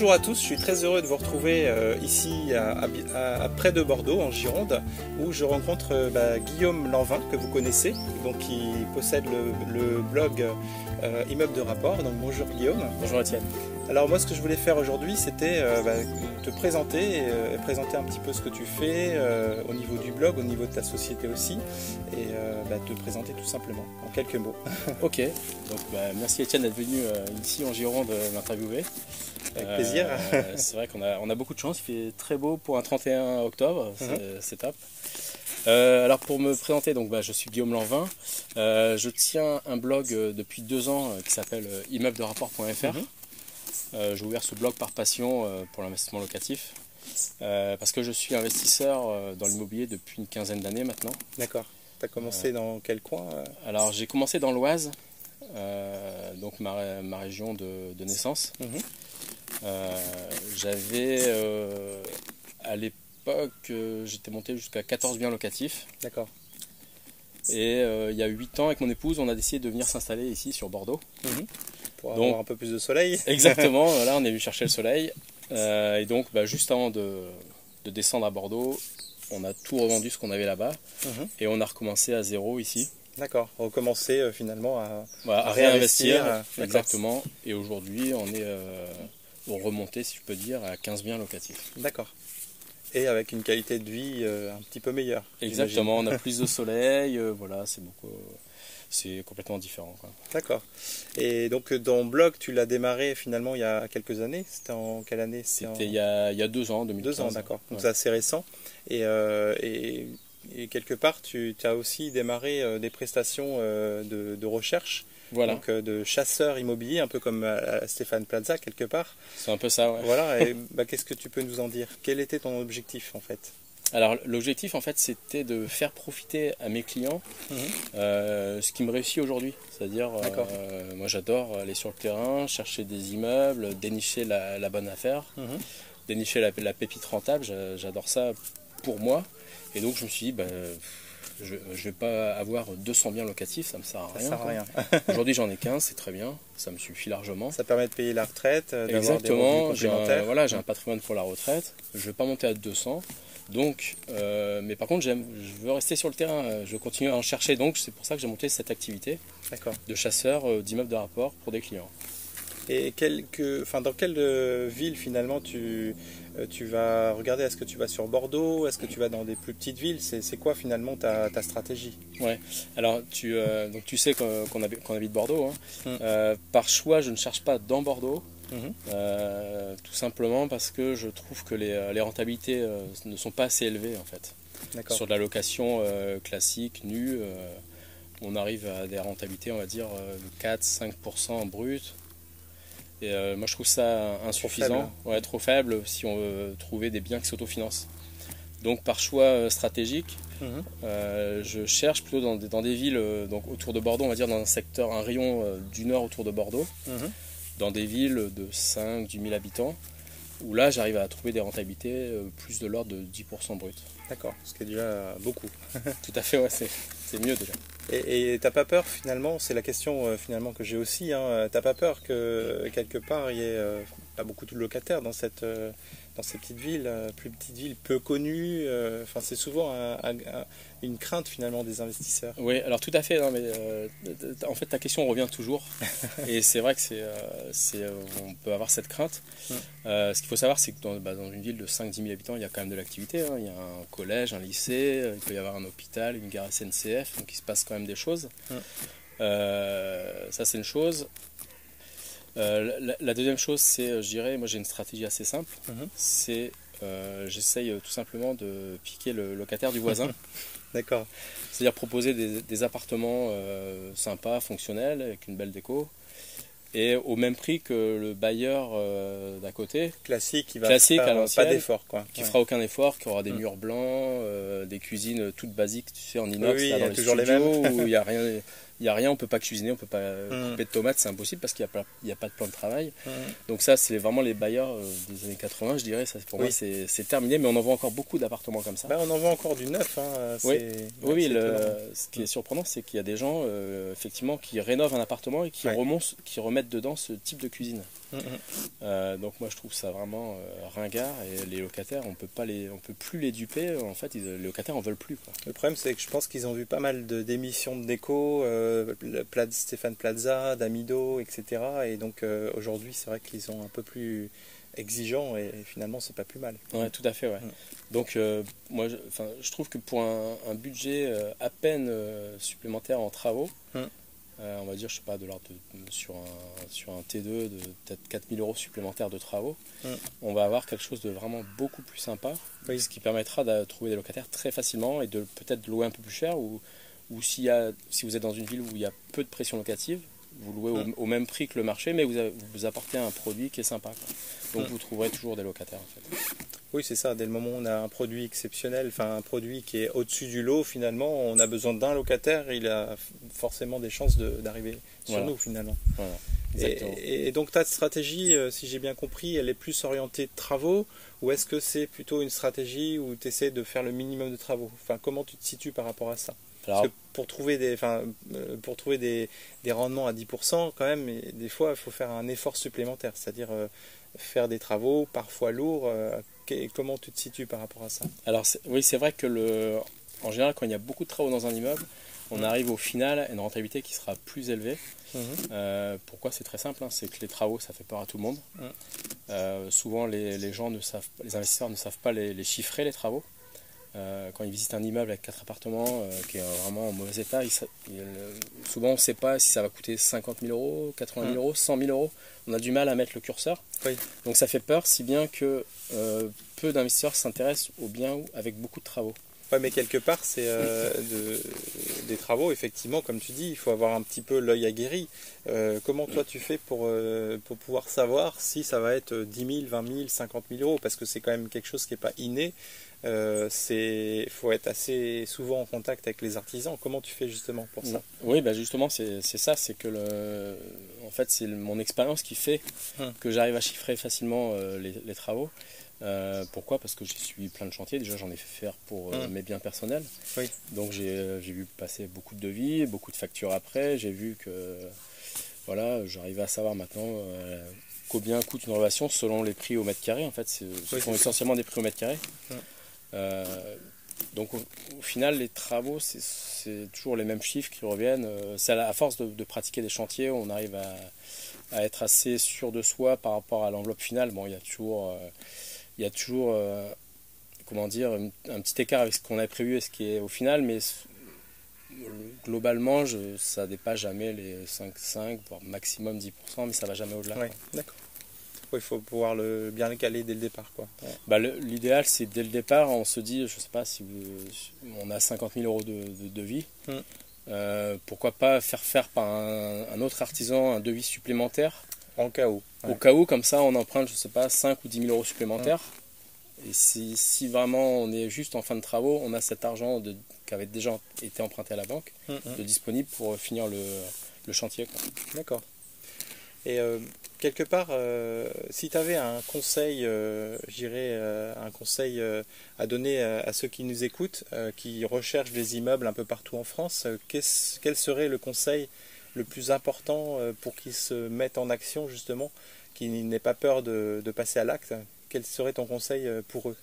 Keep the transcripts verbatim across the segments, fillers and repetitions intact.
Bonjour à tous, je suis très heureux de vous retrouver euh, ici à, à, à, près de Bordeaux, en Gironde, où je rencontre euh, bah, Guillaume Lanvin, que vous connaissez, donc, qui possède le, le blog euh, Immeuble de rapport. Donc, bonjour Guillaume. Bonjour Étienne. Alors moi, ce que je voulais faire aujourd'hui, c'était euh, bah, te présenter, euh, présenter un petit peu ce que tu fais euh, au niveau du blog, au niveau de ta société aussi, et euh, bah, te présenter tout simplement, en quelques mots. Ok, donc bah, merci Étienne d'être venu euh, ici en Gironde euh, m'interviewer. Avec plaisir. Euh, c'est vrai qu'on a, on a beaucoup de chance, il fait très beau pour un trente et un octobre, mm-hmm. C'est top. Euh, alors pour me présenter, donc, bah, je suis Guillaume Lanvin, euh, je tiens un blog euh, depuis deux ans euh, qui s'appelle euh, immeuble de rapport point F R. Mm-hmm. euh, J'ai ouvert ce blog par passion euh, pour l'investissement locatif, euh, parce que je suis investisseur euh, dans l'immobilier depuis une quinzaine d'années maintenant. D'accord, tu as commencé euh, dans quel coin euh... Alors j'ai commencé dans l'Oise, euh, donc ma, ma région de, de naissance. Mm-hmm. Euh, j'avais euh, à l'époque euh, j'étais monté jusqu'à quatorze biens locatifs. D'accord. Et euh, il y a huit ans, avec mon épouse, on a décidé de venir s'installer ici sur Bordeaux. Mm-hmm. Pour donc, avoir un peu plus de soleil. Exactement, voilà, on est venu chercher le soleil. Euh, et donc bah, juste avant de, de descendre à Bordeaux, on a tout revendu ce qu'on avait là-bas. Mm-hmm. Et on a recommencé à zéro ici. D'accord, recommencer euh, finalement à, voilà, à, à réinvestir. réinvestir exactement. Et aujourd'hui on est... Euh, remonter, si je peux dire, à quinze biens locatifs. D'accord. Et avec une qualité de vie euh, un petit peu meilleure. Exactement, on a plus de soleil, euh, voilà, c'est beaucoup... C'est complètement différent. D'accord. Et donc, ton blog, tu l'as démarré finalement il y a quelques années. C'était en quelle année? C'était en... il, il y a deux ans, deux mille quinze. Deux ans, d'accord. Donc, ouais. C'est assez récent. Et, euh, et, et quelque part, tu as aussi démarré euh, des prestations euh, de, de recherche. Voilà. Donc euh, de chasseur immobilier, un peu comme euh, Stéphane Plaza quelque part. C'est un peu ça, ouais. Voilà, et bah, qu'est-ce que tu peux nous en dire? Quel était ton objectif en fait? Alors l'objectif en fait c'était de faire profiter à mes clients mm-hmm. euh, ce qui me réussit aujourd'hui. C'est-à-dire, euh, moi j'adore aller sur le terrain, chercher des immeubles, dénicher la, la bonne affaire, mm-hmm. dénicher la, la pépite rentable, j'adore ça pour moi. Et donc je me suis dit... Bah, Je ne vais pas avoir deux cents biens locatifs, ça ne me sert à rien. Ça sert à rien. Aujourd'hui, j'en ai quinze, c'est très bien, ça me suffit largement. Ça permet de payer la retraite, d'avoir des revenus complémentaires. Un, voilà, j'ai un patrimoine pour la retraite, je ne vais pas monter à deux cents. Donc, euh, mais par contre, je veux rester sur le terrain, je continue à en chercher. Donc, c'est pour ça que j'ai monté cette activité de chasseur d'immeubles de rapport pour des clients. Et quel, que, enfin, dans quelle ville finalement tu, tu vas regarder? Est-ce que tu vas sur Bordeaux? Est-ce que tu vas dans des plus petites villes? C'est quoi finalement ta, ta stratégie? Ouais. Alors tu, euh, donc, tu sais qu'on habite, qu'on habite Bordeaux. Hein. Mm. Euh, par choix, je ne cherche pas dans Bordeaux. Mm-hmm. euh, tout simplement parce que je trouve que les, les rentabilités euh, ne sont pas assez élevées en fait. Sur de la location euh, classique, nue, euh, on arrive à des rentabilités, on va dire, de quatre à cinq pour cent en brut. Et euh, moi je trouve ça insuffisant, trop faible, ouais, trop faible si on veut trouver des biens qui s'autofinancent. Donc par choix stratégique, mmh. euh, je cherche plutôt dans des, dans des villes donc autour de Bordeaux, on va dire dans un secteur, un rayon euh, du nord autour de Bordeaux, mmh. dans des villes de cinq à dix mille habitants, où là j'arrive à trouver des rentabilités euh, plus de l'ordre de dix pour cent brut. D'accord, ce qui est déjà beaucoup. Tout à fait, ouais, c'est mieux déjà. Et t'as pas peur finalement, c'est la question euh, finalement que j'ai aussi, hein, t'as pas peur que quelque part il y ait euh, pas beaucoup de locataires dans, cette, euh, dans ces petites villes, euh, plus petites villes peu connues, euh, c'est souvent un, un, un, une crainte finalement des investisseurs. Oui, alors tout à fait, non, mais, euh, en fait ta question revient toujours et c'est vrai que c'est, euh, c'est, euh, on peut avoir cette crainte. Hum. Euh, ce qu'il faut savoir c'est que dans, bah, dans une ville de cinq à dix mille habitants il y a quand même de l'activité, hein. Il y a un collège, un lycée, il peut y avoir un hôpital, une gare S N C F, donc il se passe quand même des choses. Hum. Euh, ça c'est une chose. Euh, la, la deuxième chose c'est, je dirais, moi j'ai une stratégie assez simple, hum. c'est euh, j'essaye tout simplement de piquer le locataire du voisin. D'accord. C'est-à-dire proposer des, des appartements euh, sympas, fonctionnels, avec une belle déco. Et au même prix que le bailleur euh, d'à côté. Classique, qui va classique, faire, pas d'effort. Qui ouais. fera aucun effort, qui aura des mmh. murs blancs, euh, des cuisines toutes basiques, tu sais, en inox, oui, oui, là, dans y les toujours studios, les mêmes. Où il n'y a rien, il n'y a rien, on ne peut pas cuisiner, on ne peut pas mmh. couper de tomates, c'est impossible parce qu'il n'y a, a pas de plan de travail. Mmh. Donc ça, c'est vraiment les bailleurs des années quatre-vingts, je dirais, ça, pour oui. moi c'est terminé, mais on en voit encore beaucoup d'appartements comme ça. Bah, on en voit encore du neuf. Hein. Oui, oui, oui le, ce qui est surprenant, c'est qu'il y a des gens, euh, effectivement, qui rénovent un appartement et qui, ouais. remontent, qui remettent dedans ce type de cuisine. Mmh. Euh, donc moi, je trouve ça vraiment euh, ringard, et les locataires, on ne peut plus les duper, en fait, ils, les locataires en veulent plus. Quoi. Le problème, c'est que je pense qu'ils ont vu pas mal d'émissions de, de déco, euh, Stéphane Plaza, Damido, et cetera. Et donc euh, aujourd'hui, c'est vrai qu'ils sont un peu plus exigeants et, et finalement, c'est pas plus mal. Ouais, tout à fait. Ouais. Mmh. Donc euh, moi, je, je trouve que pour un, un budget euh, à peine euh, supplémentaire en travaux, mmh. euh, on va dire, je sais pas, de l'ordre sur un, sur un T deux de peut-être quatre mille euros supplémentaires de travaux, mmh. on va avoir quelque chose de vraiment beaucoup plus sympa, oui. ce qui permettra de trouver des locataires très facilement et de peut-être louer un peu plus cher, ou ou s'il y a, si vous êtes dans une ville où il y a peu de pression locative, vous louez mmh. au, au même prix que le marché, mais vous, a, vous apportez un produit qui est sympa. Quoi. Donc mmh. vous trouverez toujours des locataires, en fait. Oui, c'est ça. Dès le moment où on a un produit exceptionnel, enfin un produit qui est au-dessus du lot, finalement, on a besoin d'un locataire, il a forcément des chances d'arriver de, sur voilà. nous, finalement. Voilà. Et, et donc ta stratégie, si j'ai bien compris, elle est plus orientée travaux, ou est-ce que c'est plutôt une stratégie où tu essaies de faire le minimum de travaux? Enfin, comment tu te situes par rapport à ça? Parce que pour trouver des, enfin, pour trouver des, des rendements à dix pour cent, quand même, des fois, il faut faire un effort supplémentaire, c'est-à-dire euh, faire des travaux parfois lourds. Euh, que, comment tu te situes par rapport à ça? Alors oui, c'est vrai que le, en général, quand il y a beaucoup de travaux dans un immeuble, on mmh. arrive au final à une rentabilité qui sera plus élevée. Mmh. Euh, pourquoi? C'est très simple, hein, c'est que les travaux, ça fait peur à tout le monde. Mmh. Euh, souvent, les, les gens ne savent, les investisseurs ne savent pas les, les chiffrer, les travaux. Euh, quand ils visitent un immeuble avec quatre appartements euh, qui est vraiment en mauvais état, il, il, souvent on ne sait pas si ça va coûter cinquante mille euros, quatre-vingt mille euros, cent mille euros. On a du mal à mettre le curseur. Oui. Donc ça fait peur, si bien que euh, peu d'investisseurs s'intéressent aux biens avec beaucoup de travaux. Ouais, mais quelque part, c'est euh, de, des travaux, effectivement, comme tu dis, il faut avoir un petit peu l'œil aguerri. Euh, comment toi tu fais pour, euh, pour pouvoir savoir si ça va être dix mille, vingt mille, cinquante mille euros? Parce que c'est quand même quelque chose qui n'est pas inné. Euh, c'est, faut être assez souvent en contact avec les artisans. Comment tu fais justement pour ça? Oui, bah justement, c'est ça, c'est que le, en fait, c'est mon expérience qui fait hum. que j'arrive à chiffrer facilement euh, les, les travaux. Euh, pourquoi? Parce que j'ai suivi plein de chantiers. Déjà, j'en ai fait faire pour euh, mmh. mes biens personnels. Oui. Donc, j'ai euh, vu passer beaucoup de devis, beaucoup de factures après. J'ai vu que euh, voilà, j'arrivais à savoir maintenant euh, combien coûte une rénovation selon les prix au mètre carré. En fait, ce oui, sont essentiellement des prix au mètre carré. Mmh. Euh, donc, au, au final, les travaux, c'est toujours les mêmes chiffres qui reviennent. Euh, c'est à, à force de, de pratiquer des chantiers, on arrive à, à être assez sûr de soi par rapport à l'enveloppe finale. Bon, il y a toujours. Euh, Il y a toujours euh, comment dire, un petit écart avec ce qu'on a prévu et ce qui est au final, mais globalement, je, ça ne dépasse jamais les cinq, cinq, voire maximum dix pour cent, mais ça ne va jamais au-delà. Oui, d'accord. Il faut pouvoir le, bien le caler dès le départ. Ouais. Bah, l'idéal, c'est dès le départ, on se dit, je ne sais pas, si vous, on a cinquante mille euros de, de devis, mm. euh, pourquoi pas faire faire par un, un autre artisan un devis supplémentaire? En cas où. Ouais. Au cas où, comme ça, on emprunte, je sais pas, cinq ou dix mille euros supplémentaires. Ouais. Et si, si vraiment on est juste en fin de travaux, on a cet argent de, qui avait déjà été emprunté à la banque, mm-hmm. de disponible pour finir le, le chantier. D'accord. Et euh, quelque part, euh, si tu avais un conseil, euh, j'irais euh, un conseil euh, à donner à, à ceux qui nous écoutent, euh, qui recherchent des immeubles un peu partout en France, euh, qu'est-ce, quel serait le conseil le plus important pour qu'ils se mettent en action, justement, qu'ils n'aient pas peur de, de passer à l'acte? Quel serait ton conseil pour eux?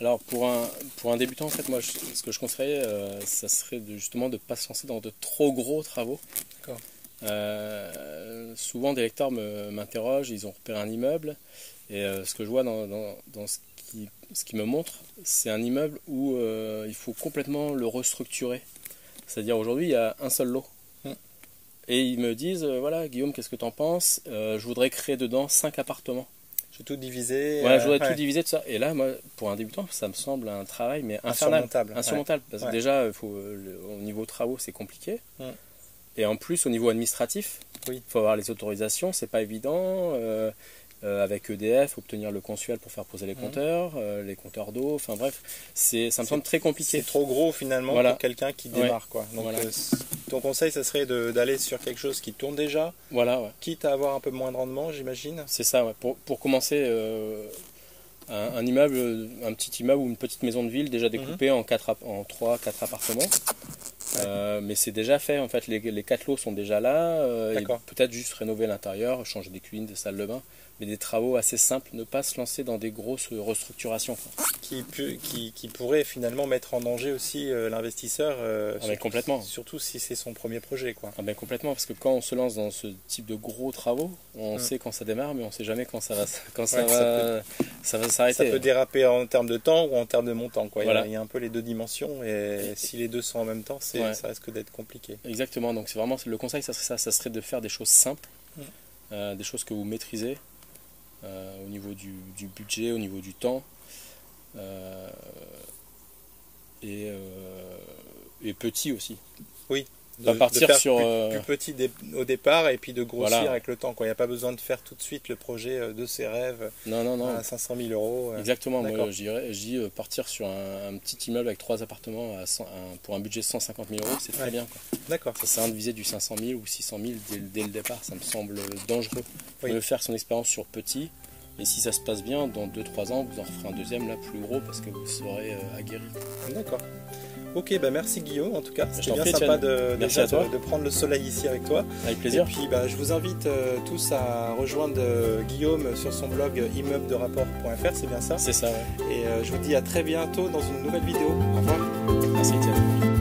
Alors, pour un, pour un débutant, en fait, moi, je, ce que je conseillerais, euh, ça serait de, justement de ne pas se lancer dans de trop gros travaux. D'accord. Euh, souvent, des lecteurs m'interrogent, ils ont repéré un immeuble, et euh, ce que je vois dans, dans, dans ce, qui, ce qui me montre, c'est un immeuble où euh, il faut complètement le restructurer. C'est-à-dire, aujourd'hui, il y a un seul lot. Et ils me disent, euh, voilà, Guillaume, qu'est-ce que tu en penses? euh, Je voudrais créer dedans cinq appartements. Je vais tout diviser. Voilà, je voudrais euh, tout ouais. diviser, tout ça. Et là, moi, pour un débutant, ça me semble un travail, mais infernal. Insurmontable. Insurmontable. Ouais. Parce que ouais. déjà, faut, le, au niveau travaux, c'est compliqué. Ouais. Et en plus, au niveau administratif, il oui. faut avoir les autorisations, c'est pas évident. Euh, euh, avec E D F, obtenir le consuel pour faire poser les compteurs, mmh. euh, les compteurs d'eau, enfin bref, ça me semble très compliqué. C'est trop gros finalement voilà. pour quelqu'un qui démarre. Ouais. Quoi. Donc, voilà. euh, ton conseil, ça serait d'aller sur quelque chose qui tourne déjà, voilà, ouais. quitte à avoir un peu moins de rendement, j'imagine. C'est ça, ouais. pour, pour commencer... Euh, Un, un immeuble, un petit immeuble ou une petite maison de ville déjà découpée mmh. en quatre, en trois, quatre appartements. Ouais. Euh, mais c'est déjà fait en fait. Les, les quatre lots sont déjà là. Euh, et peut-être juste rénover l'intérieur, changer des cuisines, des salles de bain, mais des travaux assez simples. Ne pas se lancer dans des grosses restructurations. Quoi. Qui, pu, qui, qui pourrait finalement mettre en danger aussi euh, l'investisseur. Euh, ah, complètement. Surtout si c'est son premier projet, quoi. Ah, ben, complètement, parce que quand on se lance dans ce type de gros travaux, on mmh. sait quand ça démarre, mais on ne sait jamais quand ça va, quand ça ouais, va, ça va s'arrêter. Ça peut déraper en termes de temps ou en termes de montant. Quoi. Voilà. Il, y a, il y a un peu les deux dimensions et, et si les deux sont en même temps, c'est, ouais. ça risque d'être compliqué. Exactement. Donc c'est vraiment le conseil, ça serait ça, ça serait de faire des choses simples, mmh. euh, des choses que vous maîtrisez euh, au niveau du, du budget, au niveau du temps euh, et, euh, et petit aussi. Oui. De, de partir de faire sur plus, euh... plus petit dé au départ et puis de grossir voilà. avec le temps. Quoi. Il n'y a pas besoin de faire tout de suite le projet de ses rêves non, non, non. à cinq cent mille euros. Exactement, moi je dis partir sur un, un petit immeuble avec trois appartements à cent, un, pour un budget de cent cinquante mille euros, c'est très ouais. bien. D'accord. Ça sert à viser du cinq cent mille ou six cent mille dès, dès le départ, ça me semble dangereux. Il faut oui. faire son expérience sur petit et si ça se passe bien, dans deux trois ans, vous en referez un deuxième là plus gros parce que vous serez euh, aguerri. D'accord. Ok, bah merci Guillaume en tout cas, c'était bien sympa de, déjà de, de prendre le soleil ici avec toi. Avec plaisir. Et puis bah, je vous invite euh, tous à rejoindre euh, Guillaume sur son blog immeuble de rapport point F R, c'est bien ça? C'est ça, ouais. Et euh, je vous dis à très bientôt dans une nouvelle vidéo. Au revoir. Merci Étienne.